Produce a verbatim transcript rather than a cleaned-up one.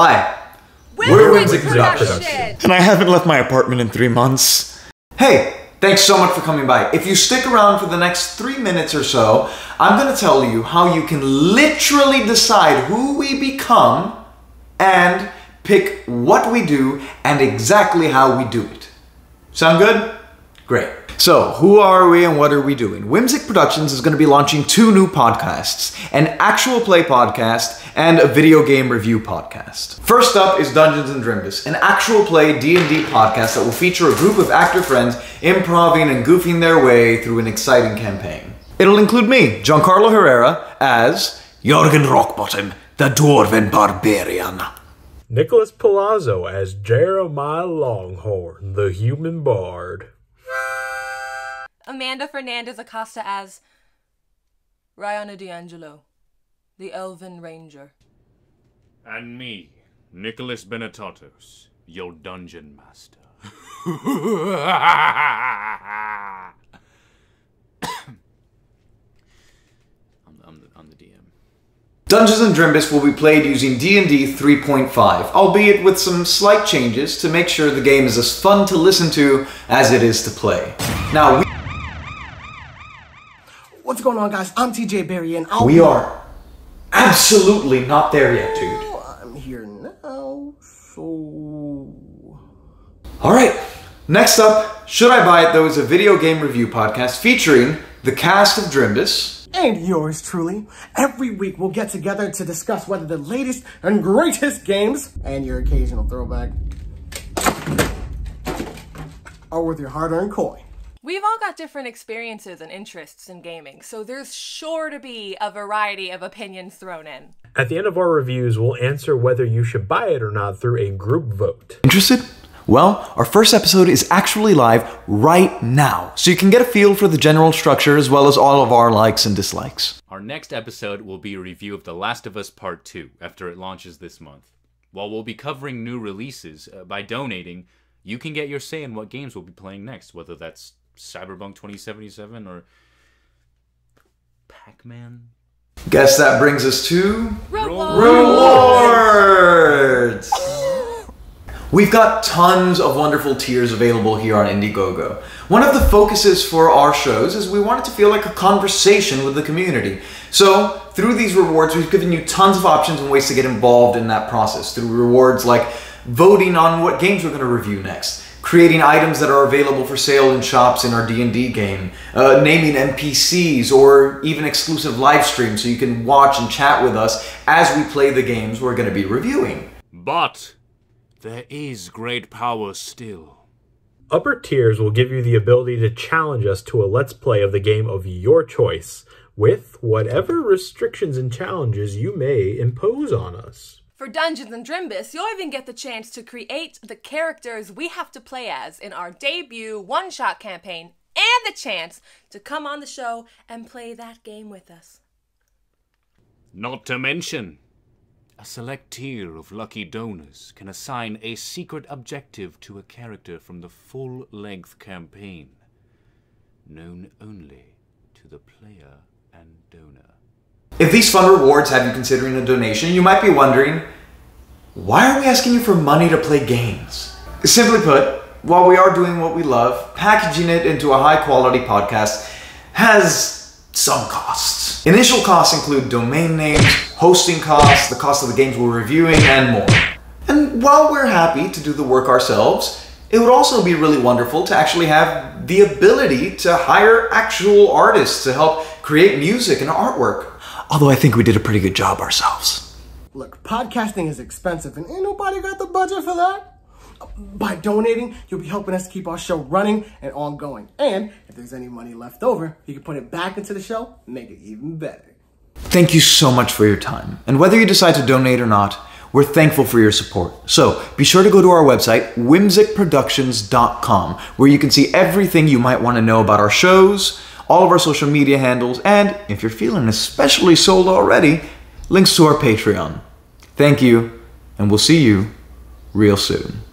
Hi, we're, we're Whimsic Productions. Productions. And I haven't left my apartment in three months. Hey, thanks so much for coming by. If you stick around for the next three minutes or so, I'm gonna tell you how you can literally decide who we become and pick what we do and exactly how we do it. Sound good? Great. So, who are we and what are we doing? Whimsic Productions is going to be launching two new podcasts, an actual play podcast and a video game review podcast. First up is Dungeons and Drimbus, an actual play D and D podcast that will feature a group of actor friends improvising and goofing their way through an exciting campaign. It'll include me, Giancarlo Herrera, as Jorgen Rockbottom, the Dwarven Barbarian. Nicholas Palazzo as Jeremiah Longhorn, the Human Bard. Amanda Fernandez Acosta as Ryana D'Angelo, the Elven Ranger. And me, Nicholas Benatatos, your Dungeon Master. I'm, I'm, the, I'm the D M. Dungeons and Drimbus will be played using D and D three point five, albeit with some slight changes to make sure the game is as fun to listen to as it is to play. Now, we What's going on, guys? I'm T J Berry, and I'll- We are absolutely not there yet, dude. I'm here now, so... Alright, next up, Should I Buy It Though? Is a video game review podcast featuring the cast of Drimbus. And yours truly. Every week, we'll get together to discuss whether the latest and greatest games, and your occasional throwback, are worth your hard-earned coin. We've all got different experiences and interests in gaming, so there's sure to be a variety of opinions thrown in. At the end of our reviews, we'll answer whether you should buy it or not through a group vote. Interested? Well, our first episode is actually live right now, so you can get a feel for the general structure as well as all of our likes and dislikes. Our next episode will be a review of The Last of Us Part Two after it launches this month. While we'll be covering new releases, uh, by donating, you can get your say in what games we'll be playing next, whether that's Cyberpunk twenty seventy-seven or Pac-Man. Guess that brings us to rewards. rewards. We've got tons of wonderful tiers available here on Indiegogo. One of the focuses for our shows is we want it to feel like a conversation with the community. So through these rewards, we've given you tons of options and ways to get involved in that process through rewards like voting on what games we're going to review next, creating items that are available for sale in shops in our D and D game, uh, naming N P Cs, or even exclusive live streams so you can watch and chat with us as we play the games we're going to be reviewing. But there is great power still. Upper tiers will give you the ability to challenge us to a Let's Play of the game of your choice, with whatever restrictions and challenges you may impose on us. For Dungeons and Drimbus, you'll even get the chance to create the characters we have to play as in our debut one-shot campaign, and the chance to come on the show and play that game with us. Not to mention, a select tier of lucky donors can assign a secret objective to a character from the full-length campaign, known only to the player and donor. If these fun rewards have you considering a donation, you might be wondering, why are we asking you for money to play games? Simply put, while we are doing what we love, packaging it into a high-quality podcast has some costs. Initial costs include domain names, hosting costs, the cost of the games we're reviewing, and more. And while we're happy to do the work ourselves, it would also be really wonderful to actually have the ability to hire actual artists to help create music and artwork. Although I think we did a pretty good job ourselves. Look, podcasting is expensive and ain't nobody got the budget for that. By donating, you'll be helping us keep our show running and ongoing. And if there's any money left over, you can put it back into the show and make it even better. Thank you so much for your time. And whether you decide to donate or not, we're thankful for your support. So be sure to go to our website, whimsic productions dot com, where you can see everything you might want to know about our shows, all of our social media handles, and, if you're feeling especially sold already, links to our Patreon. Thank you, and we'll see you real soon.